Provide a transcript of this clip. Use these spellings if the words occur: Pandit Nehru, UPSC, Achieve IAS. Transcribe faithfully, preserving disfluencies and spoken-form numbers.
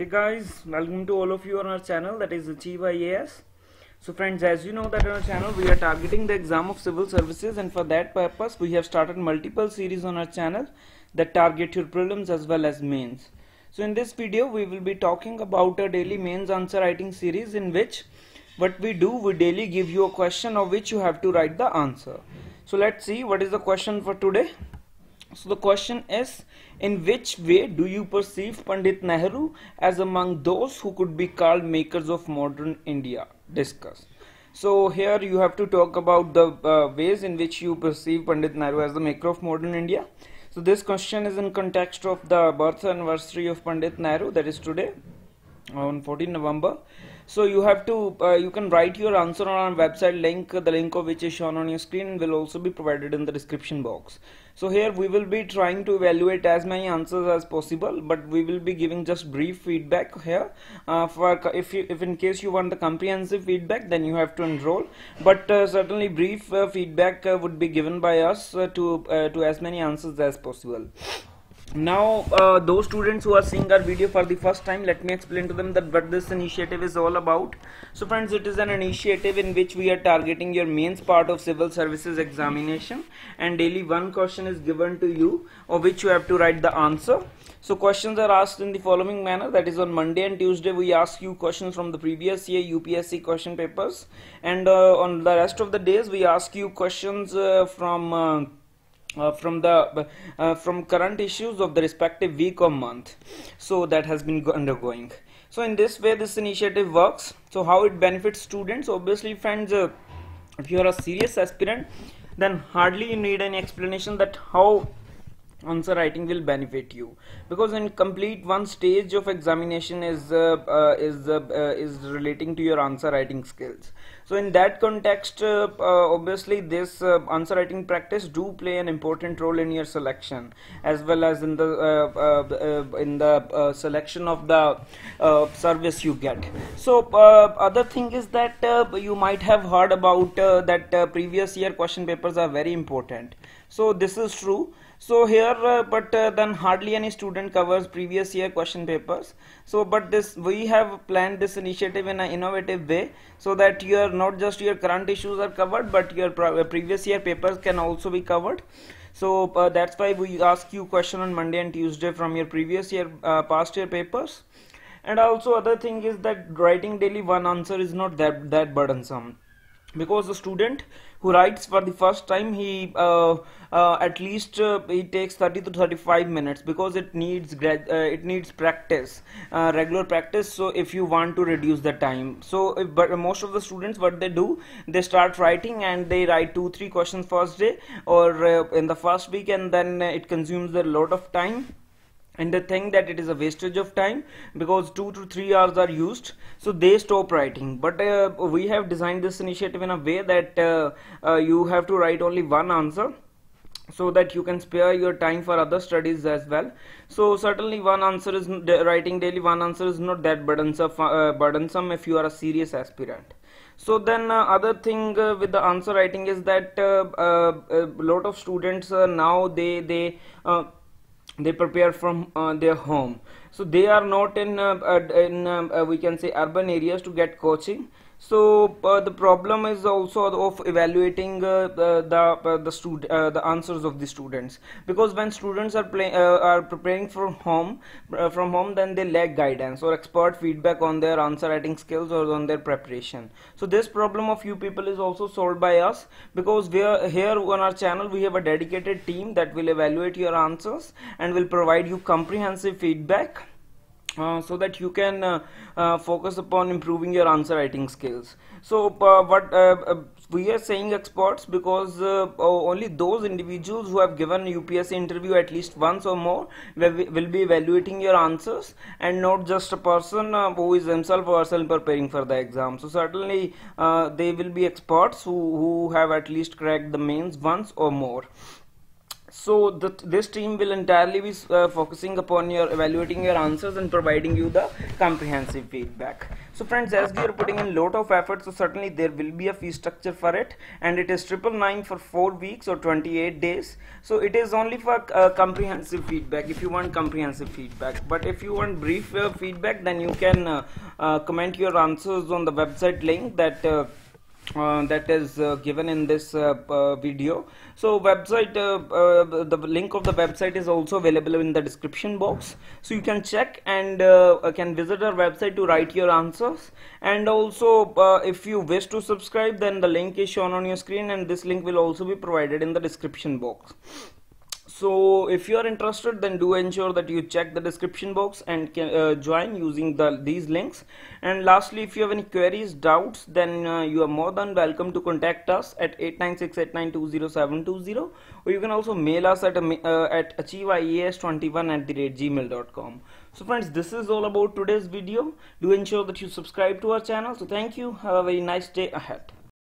Hey guys, welcome to all of you on our channel, that is Achieve I A S. So friends, as you know that on our channel we are targeting the exam of civil services, and for that purpose we have started multiple series on our channel that target your prelims as well as mains. So in this video we will be talking about a daily mains answer writing series, in which what we do, we daily give you a question of which you have to write the answer. So let's see what is the question for today. So the question is, in which way do you perceive Pandit Nehru as among those who could be called makers of modern India? Discuss. So here you have to talk about the uh, ways in which you perceive Pandit Nehru as the maker of modern India. So this question is in context of the birth anniversary of Pandit Nehru, that is today on fourteenth November. So you have to uh, you can write your answer on our website link, the link of which is shown on your screen will also be provided in the description box. So here we will be trying to evaluate as many answers as possible, but we will be giving just brief feedback here. Uh, for if you, if in case you want the comprehensive feedback, then you have to enroll, but uh, certainly brief uh, feedback uh, would be given by us uh, to uh, to as many answers as possible. Now uh, those students who are seeing our video for the first time, let me explain to them that what this initiative is all about. So friends, it is an initiative in which we are targeting your mains part of civil services examination, and daily one question is given to you of which you have to write the answer. So questions are asked in the following manner, that is on Monday and Tuesday we ask you questions from the previous year U P S C question papers, and uh, on the rest of the days we ask you questions uh, from uh, Uh, from the uh, from current issues of the respective week or month, so that has been undergoing. So in this way this initiative works. So how it benefits students? Obviously friends, uh, if you are a serious aspirant, then hardly you need any explanation that how answer writing will benefit you, because in complete one stage of examination is uh, uh, is uh, uh, is relating to your answer writing skills. So in that context uh, uh, obviously this uh, answer writing practice do play an important role in your selection, as well as in the uh, uh, uh, in the uh, selection of the uh, service you get. So uh, other thing is that uh, you might have heard about uh, that uh, previous year question papers are very important. So this is true. So here uh, but uh, then hardly any student covers previous year question papers. So but this we have planned this initiative in an innovative way, so that your not just your current issues are covered, but your previous year papers can also be covered. So uh, that's why we ask you question on Monday and Tuesday from your previous year uh, past year papers. And also other thing is that writing daily one answer is not that that burdensome, because the student who writes for the first time, he uh, uh, at least uh, he takes thirty to thirty-five minutes, because it needs grad uh, it needs practice, uh, regular practice. So if you want to reduce the time, so if, but most of the students what they do, they start writing and they write two three questions first day or uh, in the first week, and then it consumes a lot of time. And they think that it is a wastage of time, because two to three hours are used, so they stop writing. But uh, we have designed this initiative in a way that uh, uh, you have to write only one answer, so that you can spare your time for other studies as well. So certainly one answer is writing daily one answer is not that burdensome, uh, burdensome if you are a serious aspirant. So then uh, other thing uh, with the answer writing is that uh, uh, a lot of students uh, now they they uh, they prepare from uh, their home, so they are not in uh, in uh, we can say urban areas to get coaching. So uh, the problem is also of evaluating uh, the the uh, the, stud uh, the answers of the students, because when students are play uh, are preparing from home uh, from home, then they lack guidance or expert feedback on their answer writing skills or on their preparation. So this problem of you people is also solved by us, because we are here on our channel we have a dedicated team that will evaluate your answers and will provide you comprehensive feedback. Uh, so that you can uh, uh, focus upon improving your answer writing skills. So uh, what uh, uh, we are saying experts, because uh, only those individuals who have given U P S C interview at least once or more will be evaluating your answers, and not just a person uh, who is himself or herself preparing for the exam. So certainly uh, they will be experts who, who have at least cracked the mains once or more. So the, this team will entirely be uh, focusing upon your evaluating your answers and providing you the comprehensive feedback. So friends, as we are putting in lot of effort, so certainly there will be a fee structure for it, and it is triple nine for four weeks or twenty-eight days. So it is only for uh, comprehensive feedback, if you want comprehensive feedback. But if you want brief uh, feedback, then you can uh, uh, comment your answers on the website link that uh, Uh, that is uh, given in this uh, uh, video. So website uh, uh, the link of the website is also available in the description box, so you can check and uh, can visit our website to write your answers. And also uh, if you wish to subscribe, then the link is shown on your screen, and this link will also be provided in the description box. So if you are interested, then do ensure that you check the description box and can uh, join using the these links. And lastly, if you have any queries, doubts, then uh, you are more than welcome to contact us at eight nine six, eight nine two, zero seven two zero, or you can also mail us at, uh, at achieve I A S twenty-one at the rate gmail dot com. So friends, this is all about today's video. Do ensure that you subscribe to our channel. So thank you. Have a very nice day ahead.